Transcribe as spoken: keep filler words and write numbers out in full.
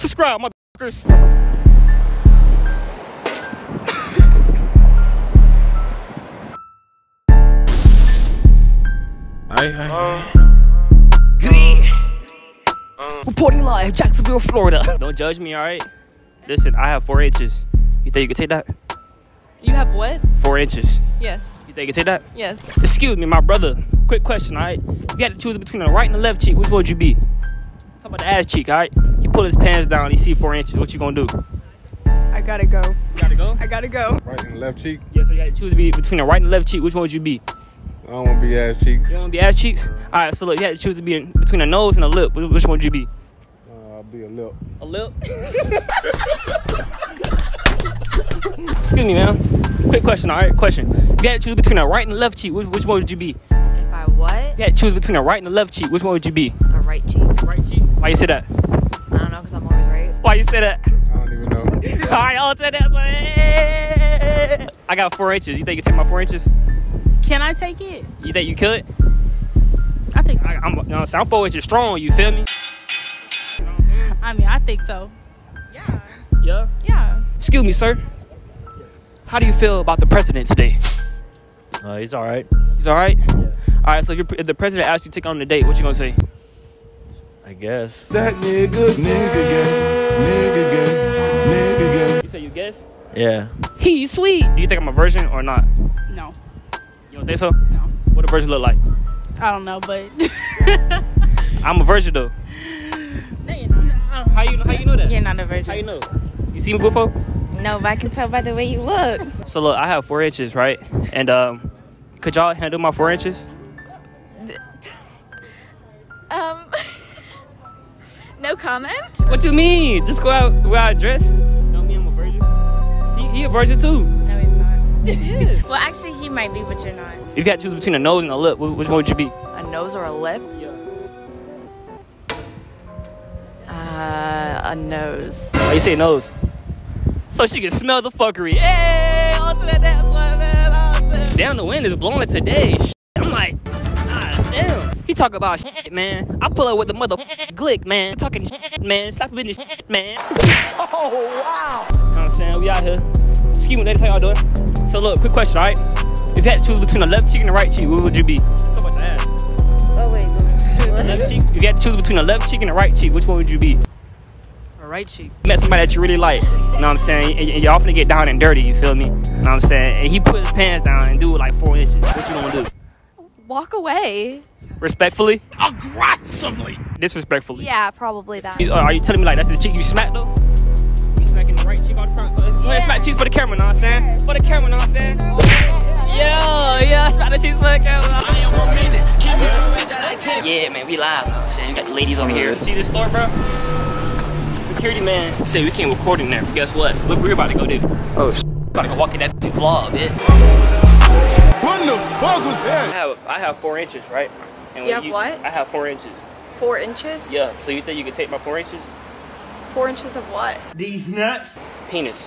Subscribe, motherfuckers. Aye, aye. Uh, Green. Uh, Reporting live, Jacksonville, Florida. Don't judge me, all right? Listen, I have four inches. You think you can take that? You have what? Four inches. Yes. You think you can take that? Yes. Excuse me, my brother. Quick question, all right? If you had to choose between the right and the left cheek, which one would you be? How about the ass cheek, all right? He pull his pants down, he see four inches. What you gonna do? I gotta go. You gotta go? I gotta go. Right and left cheek? Yeah, so you had to choose between the right and left cheek. Which one would you be? I don't want to be ass cheeks. You don't want to be ass cheeks? All right, so look, you had to choose to be in between a nose and a lip. Which one would you be? Uh, I'll be a lip. A lip? Excuse me, ma'am. Quick question, all right? Question. If you had to choose between a right and a left cheek, which, which one would you be? If I what? If you had to choose between a right and a left cheek, which one would you be? A right cheek. A right cheek? Why you say that? I don't know, because I'm always right. Why you say that? I don't even know. All right, I'll say that. Hey! I got four inches. You think you take my four inches? Can I take it? You think you could? I think so. I, I'm, no, I'm four inches strong, you feel me? I mean, I think so. Yeah. Yeah? Yeah. Excuse me, sir. Yes. How do you feel about the president today? Uh, he's all right. He's all right? Yeah. All right, so if, you're, if the president asks you to take on the date, what you gonna say? I guess. That nigga, nigga, nigga, nigga, nigga. You say you guess? Yeah. He's sweet. Do you think I'm a virgin or not? No. You don't think so? No. What a virgin look like? I don't know, but I'm a virgin though. No, you're not. How you how you know that? You're not a virgin. How you know? You seen me before? No, but I can tell by the way you look. So look, I have four inches, right? And um, could y'all handle my four inches? um, no comment. What you mean? Just go out where I dress? Don't mean I'm a virgin. He, he a virgin too. Well, actually, he might be, but you're not. If you had to choose between a nose and a lip, which one would you be? A nose or a lip? Yeah. Uh, a nose. Oh, you say nose? So she can smell the fuckery. Hey, also that, that's why, man. Also. Damn, the wind is blowing today. I'm like, ah, damn. He talk about shit, man. I pull up with the mother glick, man. Talking shit, man. Stop being this shit, man. Oh, wow. You know what I'm saying? We out here. Excuse me, ladies, how y'all doing? So look, quick question, alright? If you had to choose between the left cheek and the right cheek, what would you be? Talk about your ass. Oh wait, what? Left cheek? If you had to choose between the left cheek and the right cheek, which one would you be? A right cheek. You met somebody that you really like, you know what I'm saying? And y'all finna get down and dirty, you feel me? You know what I'm saying? And he put his pants down and do it like four inches. What you gonna do? Walk away. Respectfully? Aggressively. Disrespectfully. Yeah, probably that. Are you telling me like that's the cheek you smacked though? Right cheek all the time. Let's yeah. smack cheeks for the camera, know what I'm saying? Yeah. For the camera, know what I'm saying? Yeah, yeah, smack the cheeks for the camera. Yeah, man, we live, know what I'm saying? Got the ladies over here. See this store, bro? Security man said we can't record in there. But guess what? Look, we're about to go do. Oh, sh. About to go walk in that vlog, bitch. What the fuck was that? I have, I have four inches, right? And you have you, what? I have four inches. Four inches? Yeah, so you think you could take my four inches? Four inches of what? These nuts? Penis.